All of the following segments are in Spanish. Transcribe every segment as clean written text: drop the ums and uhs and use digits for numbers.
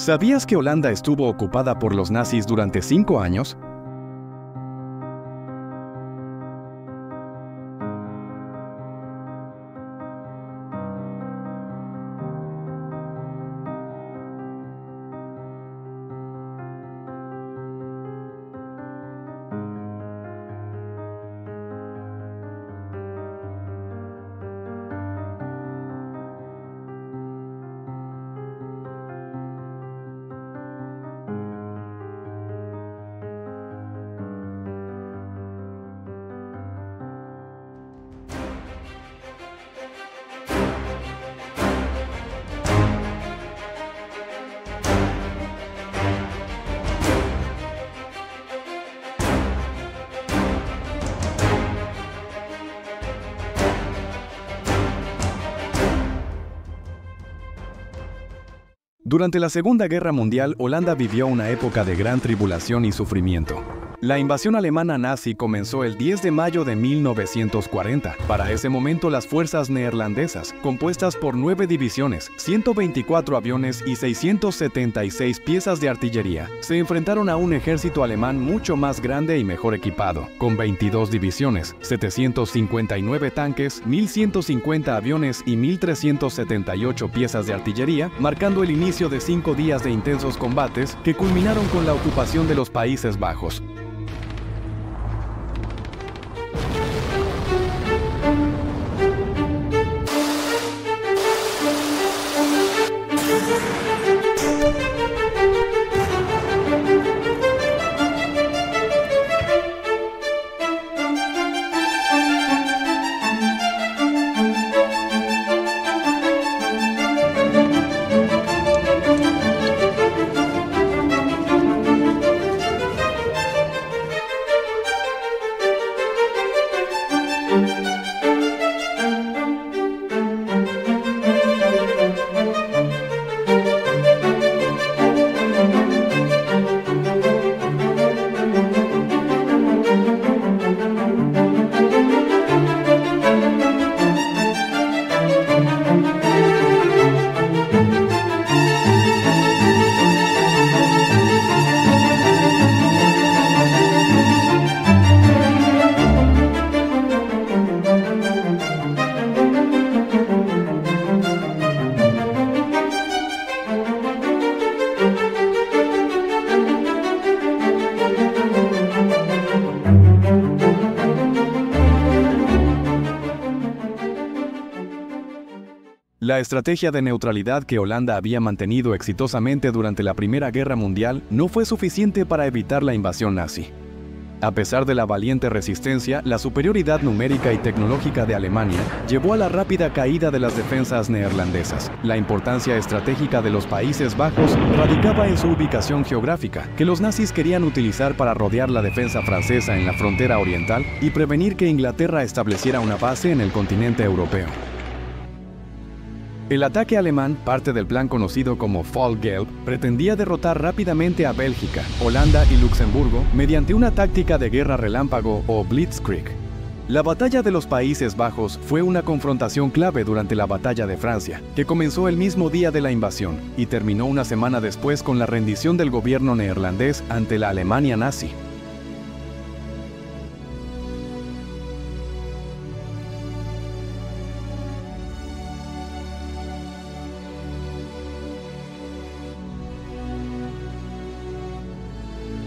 ¿Sabías que Holanda estuvo ocupada por los nazis durante 5 años? Durante la Segunda Guerra Mundial, Holanda vivió una época de gran tribulación y sufrimiento. La invasión alemana nazi comenzó el 10 de mayo de 1940. Para ese momento, las fuerzas neerlandesas, compuestas por 9 divisiones, 124 aviones y 676 piezas de artillería, se enfrentaron a un ejército alemán mucho más grande y mejor equipado, con 22 divisiones, 759 tanques, 1.150 aviones y 1.378 piezas de artillería, marcando el inicio de 5 días de intensos combates que culminaron con la ocupación de los Países Bajos. La estrategia de neutralidad que Holanda había mantenido exitosamente durante la Primera Guerra Mundial no fue suficiente para evitar la invasión nazi. A pesar de la valiente resistencia, la superioridad numérica y tecnológica de Alemania llevó a la rápida caída de las defensas neerlandesas. La importancia estratégica de los Países Bajos radicaba en su ubicación geográfica, que los nazis querían utilizar para rodear la defensa francesa en la frontera oriental y prevenir que Inglaterra estableciera una base en el continente europeo. El ataque alemán, parte del plan conocido como Fall Gelb, pretendía derrotar rápidamente a Bélgica, Holanda y Luxemburgo mediante una táctica de guerra relámpago o Blitzkrieg. La batalla de los Países Bajos fue una confrontación clave durante la batalla de Francia, que comenzó el mismo día de la invasión y terminó una semana después con la rendición del gobierno neerlandés ante la Alemania nazi.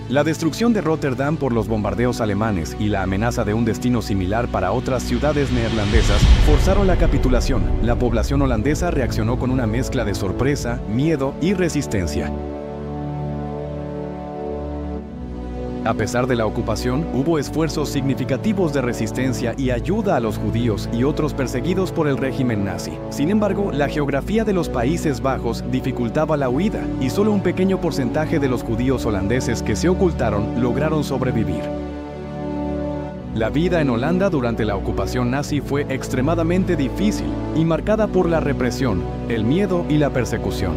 La destrucción de Rotterdam por los bombardeos alemanes y la amenaza de un destino similar para otras ciudades neerlandesas forzaron la capitulación. La población holandesa reaccionó con una mezcla de sorpresa, miedo y resistencia. A pesar de la ocupación, hubo esfuerzos significativos de resistencia y ayuda a los judíos y otros perseguidos por el régimen nazi. Sin embargo, la geografía de los Países Bajos dificultaba la huida, y solo un pequeño porcentaje de los judíos holandeses que se ocultaron lograron sobrevivir. La vida en Holanda durante la ocupación nazi fue extremadamente difícil y marcada por la represión, el miedo y la persecución.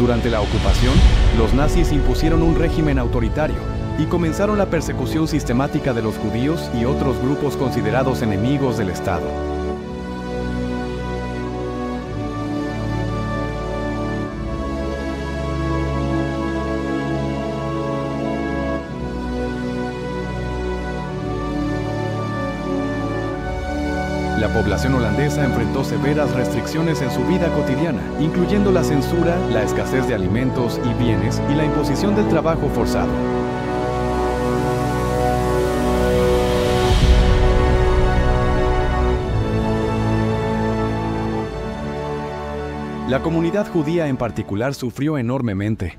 Durante la ocupación, los nazis impusieron un régimen autoritario y comenzaron la persecución sistemática de los judíos y otros grupos considerados enemigos del Estado. población holandesa enfrentó severas restricciones en su vida cotidiana, incluyendo la censura, la escasez de alimentos y bienes y la imposición del trabajo forzado. La comunidad judía en particular sufrió enormemente.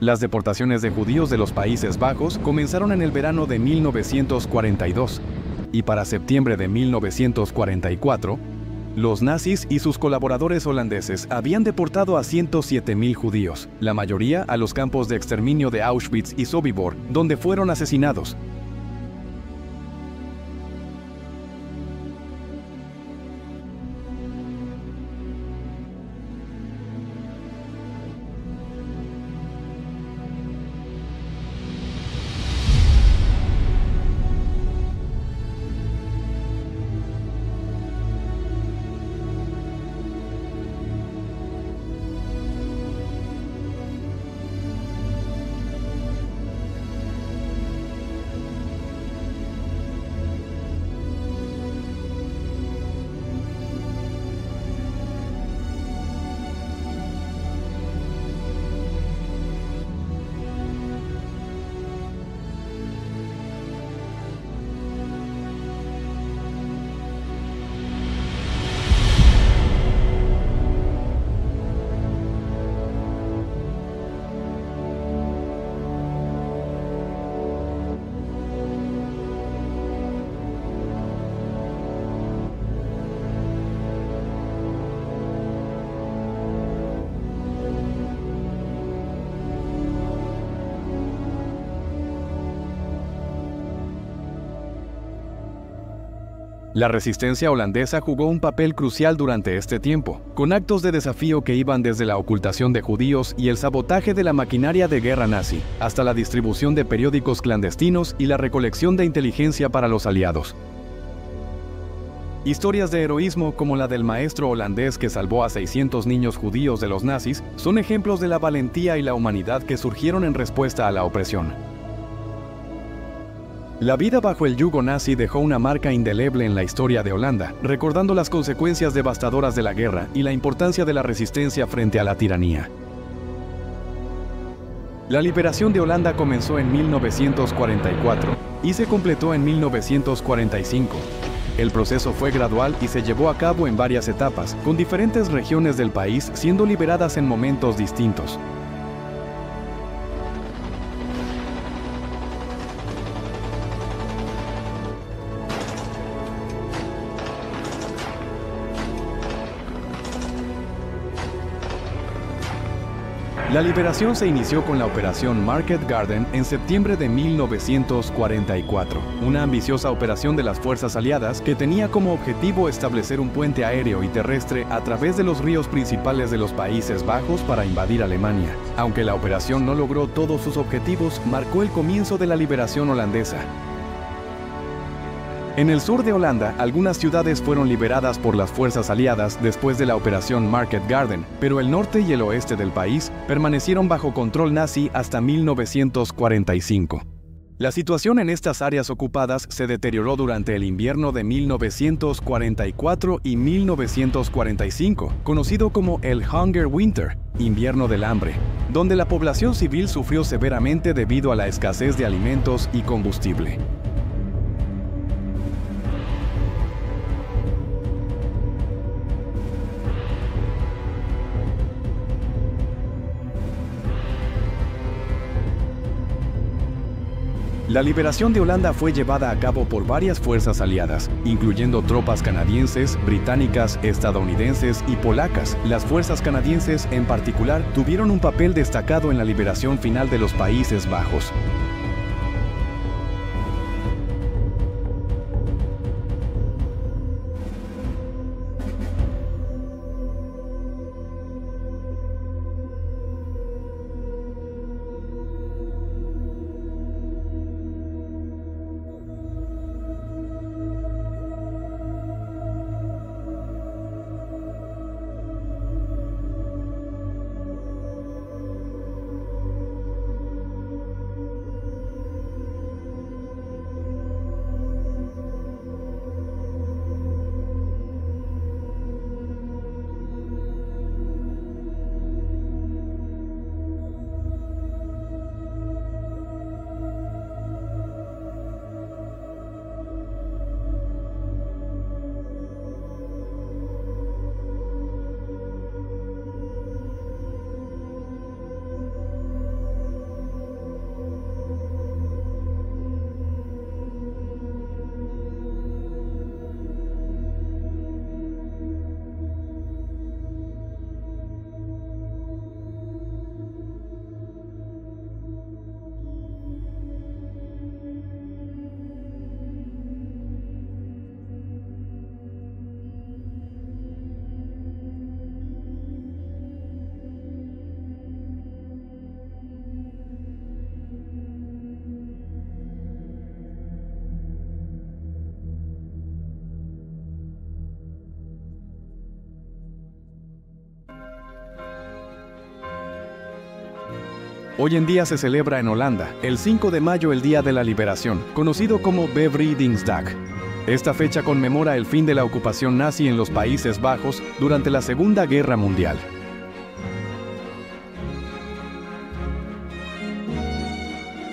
Las deportaciones de judíos de los Países Bajos comenzaron en el verano de 1942, y para septiembre de 1944, los nazis y sus colaboradores holandeses habían deportado a 107,000 judíos, la mayoría a los campos de exterminio de Auschwitz y Sobibor, donde fueron asesinados. La resistencia holandesa jugó un papel crucial durante este tiempo, con actos de desafío que iban desde la ocultación de judíos y el sabotaje de la maquinaria de guerra nazi, hasta la distribución de periódicos clandestinos y la recolección de inteligencia para los aliados. Historias de heroísmo como la del maestro holandés que salvó a 600 niños judíos de los nazis son ejemplos de la valentía y la humanidad que surgieron en respuesta a la opresión. La vida bajo el yugo nazi dejó una marca indeleble en la historia de Holanda, recordando las consecuencias devastadoras de la guerra y la importancia de la resistencia frente a la tiranía. La liberación de Holanda comenzó en 1944 y se completó en 1945. El proceso fue gradual y se llevó a cabo en varias etapas, con diferentes regiones del país siendo liberadas en momentos distintos. La liberación se inició con la Operación Market Garden en septiembre de 1944, una ambiciosa operación de las fuerzas aliadas que tenía como objetivo establecer un puente aéreo y terrestre a través de los ríos principales de los Países Bajos para invadir Alemania. Aunque la operación no logró todos sus objetivos, marcó el comienzo de la liberación holandesa. En el sur de Holanda, algunas ciudades fueron liberadas por las fuerzas aliadas después de la Operación Market Garden, pero el norte y el oeste del país permanecieron bajo control nazi hasta 1945. La situación en estas áreas ocupadas se deterioró durante el invierno de 1944 y 1945, conocido como el Hunger Winter, invierno del hambre, donde la población civil sufrió severamente debido a la escasez de alimentos y combustible. La liberación de Holanda fue llevada a cabo por varias fuerzas aliadas, incluyendo tropas canadienses, británicas, estadounidenses y polacas. Las fuerzas canadienses, en particular, tuvieron un papel destacado en la liberación final de los Países Bajos. Hoy en día se celebra en Holanda, el 5 de mayo, el Día de la Liberación, conocido como Bevrijdingsdag. Esta fecha conmemora el fin de la ocupación nazi en los Países Bajos durante la Segunda Guerra Mundial.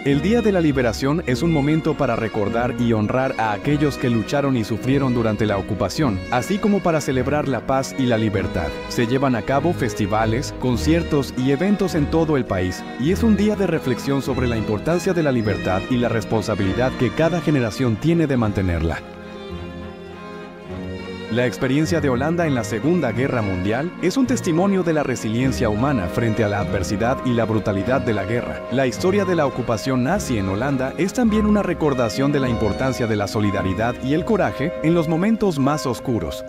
El Día de la Liberación es un momento para recordar y honrar a aquellos que lucharon y sufrieron durante la ocupación, así como para celebrar la paz y la libertad. Se llevan a cabo festivales, conciertos y eventos en todo el país, y es un día de reflexión sobre la importancia de la libertad y la responsabilidad que cada generación tiene de mantenerla. La experiencia de Holanda en la Segunda Guerra Mundial es un testimonio de la resiliencia humana frente a la adversidad y la brutalidad de la guerra. La historia de la ocupación nazi en Holanda es también una recordación de la importancia de la solidaridad y el coraje en los momentos más oscuros.